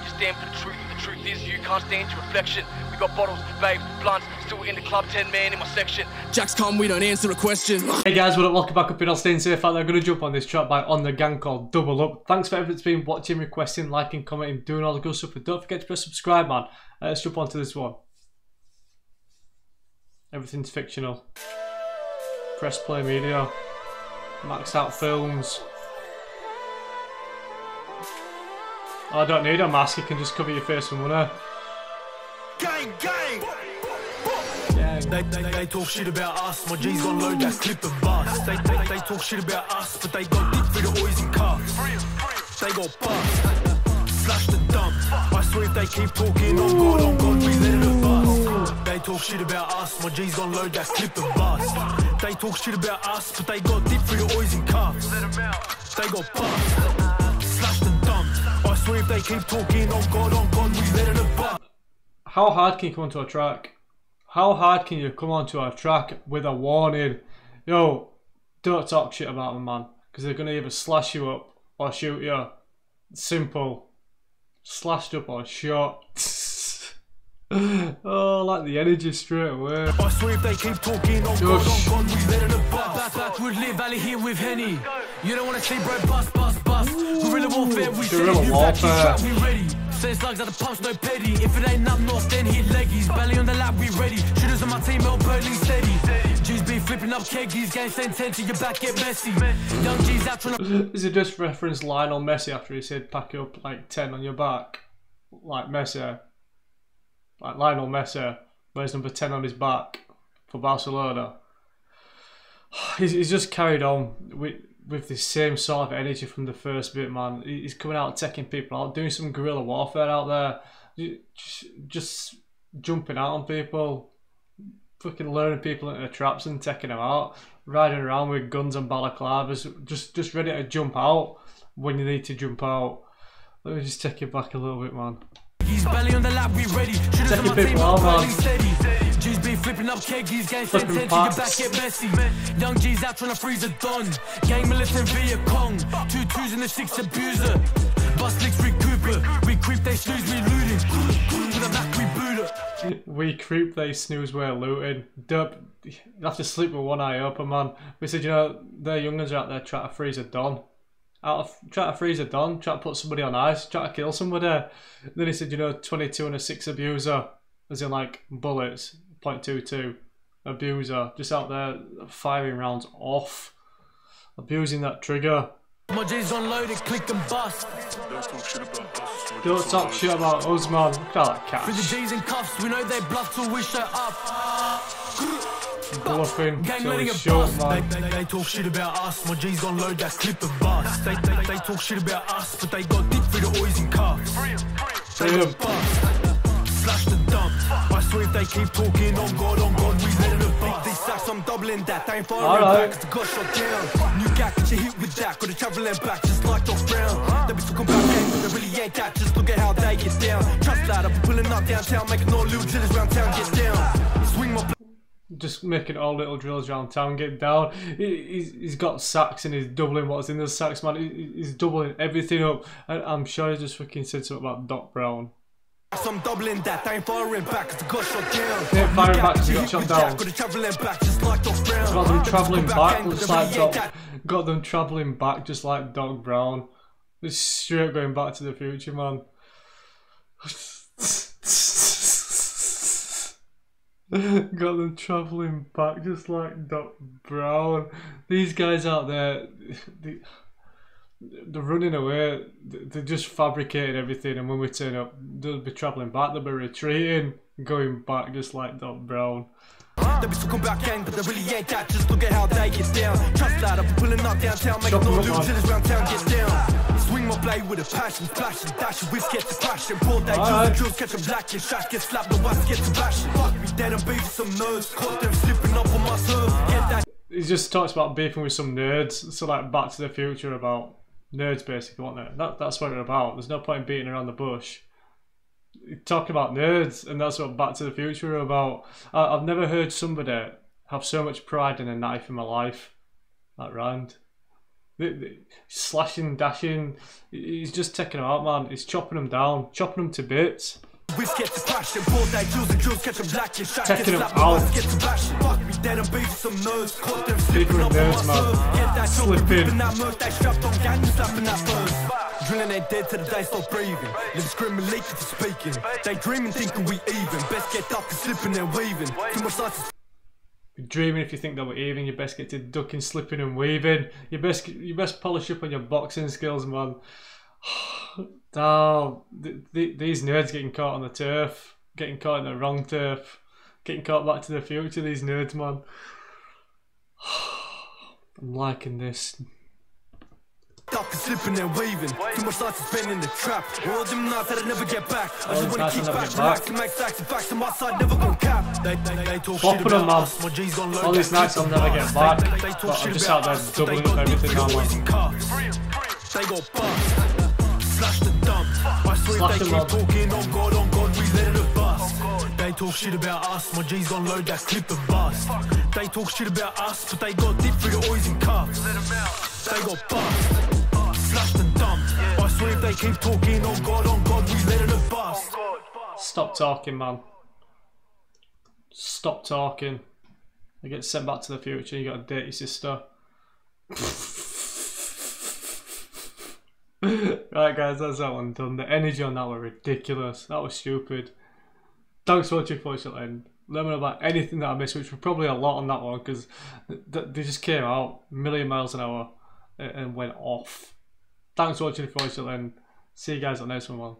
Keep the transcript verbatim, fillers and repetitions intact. can you stand for the truth? The truth is you can't stand your reflection. We got bottles, babes, blunts, still in the club, ten man in my section. Jack's come, we don't answer a question. Hey guys, what up, welcome back up in all staying safe out there. I'm going to jump on this track by On The Gang called Double Up. Thanks for everyone that's been watching, requesting, liking, commenting, doing all the good stuff. But don't forget to press subscribe, man. Uh, let's jump onto this one. Everything's fictional. Press play media. Max out films. Oh, I don't need a mask, you can just cover your face with money. Gang, gang! They, they, they talk shit about us, my G's on load, that clip of us. They, they, they talk shit about us, but they got dick through the oils and cuffs. They got bust, slash the dump. I swear if they keep talking, on God, on God, we let it advance. They talk shit about us, my G's on load, that clip of us. They talk shit about us, but they got dick through the oils and cuffs. They got bust, slash the dump. I swear if they keep talking, on God, on God, we let it advance. How hard can you come onto a track? How hard can you come onto a track with a warning? Yo, don't talk shit about them, man. Because they're going to either slash you up or shoot you. Simple. Slashed up or shot. Oh, like the energy straight away. I swear if they keep talking, on God, on God, we let it above. Back would live, valley here with Henny. You don't want to sleep, bro, bust, bust, bust. Guerrilla warfare, we said if you back, we ready. Say slugs at the pumps, no petty. If it ain't up north, then hit leggies. Belly on the lap, we ready. Shooters on my team, El Birdly steady. G's be flipping up keggies. Game send ten to your back, get messy. Young G's out trying. Is it just reference Lionel Messi after he said pack up like ten on your back? Like Messi. Like Lionel Messi wears number ten on his back for Barcelona. He's, he's just carried on with... with the same sort of energy from the first bit, man. He's coming out, taking people out, doing some guerrilla warfare out there, just, just jumping out on people, fucking luring people into traps and taking them out, riding around with guns and balaclavas, just, just ready to jump out when you need to jump out. Let me just take it back a little bit, man. He's belly on the lap, we ready. Taking people out, man. G's be flipping up keggies, gang sent ten to your back, get messy. Young G's out trying to freeze a don. Gang militant via Kong. Two twos and a six abuser. Bus licks recooper. We creep, they snooze, we looting. To the back, we boot up. We creep, they snooze, we're looting. Dub, you have to sleep with one eye open, man. We said, you know, their young'uns are out there trying to freeze a don. Out of, try to freeze a don, try to put somebody on ice, try to kill somebody. And then he said, you know, twenty-two and a six abuser. As in, like, bullets. point two two abuser, just out there firing rounds off, abusing that trigger. My G's unloaded, click and bust. Don't talk shit about us. Don't talk shit about us, man. Look at that cat. With the G's and cuffs, we know they bluff till we show up. Bluffing till we show up, man. They, they, they talk shit about us. My G's unloaded, that clip and bust. They, they, they talk shit about us, but they got dick through the oils and cuffs. They got bust, slash the dump. I swear if they keep talking, on God, on God, we let it beat these sacks, I'm doubling that. I ain't firing back, cause the got shot down. New gag, get your hit with that, got a travelling back, just like Doc Brown. They be talking about gangs, but they really ain't that, just look at how they get down. Trust that, I've been pulling up downtown, making all little drillers round town get down. Swing my... Just making all little drillers round town get down. He's, he's got sacks and he's doubling what's in the sacks, man. He's doubling everything up. And I'm sure he just fucking said something about Doc Brown. I'm doubling that, I ain't firing back, cause I got shot down. I ain't firing back, cause I got shot down. Got them travelling back, looks like Doc. Got them travelling back, just like Doc Brown. It's straight going back to the future, man. Got them travelling back, just like Doc Brown. These guys out there, they, they're running away, they just fabricated everything, and when we turn up, they'll be travelling back, they'll be retreating, going back just like Doc Brown. They'll be talking about gang, but they really ain't that, just look at how they get down. Trust that, I'm pulling up downtown, making all new chillers round town get down. Swing my blade with a passion, flash and dash, whips get to crash, and broad day drills, the drills catch them black, your shash gets slapped, the whites get to bash. Fuck me dead and beef some nerves, caught them slipping up on my serve, get that. He just talks about beefing with some nerds, so like Back to the Future about nerds, basically, wasn't it? That, that's what it's about. There's no point in beating around the bush. Talking about nerds, and that's what Back to the Future are about. I, I've never heard somebody have so much pride in a knife in my life. That rhymed. The, the, slashing, dashing, he's just taking him out, man. He's chopping him down, chopping him to bits. Taking him out. Figuring nerds, man. Slipping. Drilling ain't dead till the day stop breathing. Live screaming, leaking to speaking. They dreaming, thinking we even. Best get up and slipping and weaving. Too much life is... Dreaming, if you think that we're even, you best get to ducking, slipping and weaving. You best you best polish up on your boxing skills, man. Damn, th th these nerds getting caught on the turf, getting caught in the wrong turf, getting caught back to the future, these nerds, man. I'm liking this. Duck is slipping and weaving. Too much life has been in the trap. All them nights that I never get back. I just wanna keep back, relax, make stacks and facts on my side, never gon' cap. They talk shit about us. All these nights I'll never get back. But I'm just out there doubling up everything now, man. They got bust. Slash the dump. I swear if they keep talking, on God, on God, we let it bust. They talk shit about us. My G's gon' load that clip and bust. They talk shit about us, but they got deep for the oils and cuffs. They got bust. I swear if they keep talking, oh God, oh God, we let it bust. Stop talking, man. Stop talking. They get sent back to the future, you gotta date your sister. Right guys, that's that one done. The energy on that was ridiculous. That was stupid. Thanks for watching for till end. Let me know about anything that I missed, which was probably a lot on that one, because they just came out a million miles an hour and went off. Thanks for watching if you watched it, and see you guys on the next one.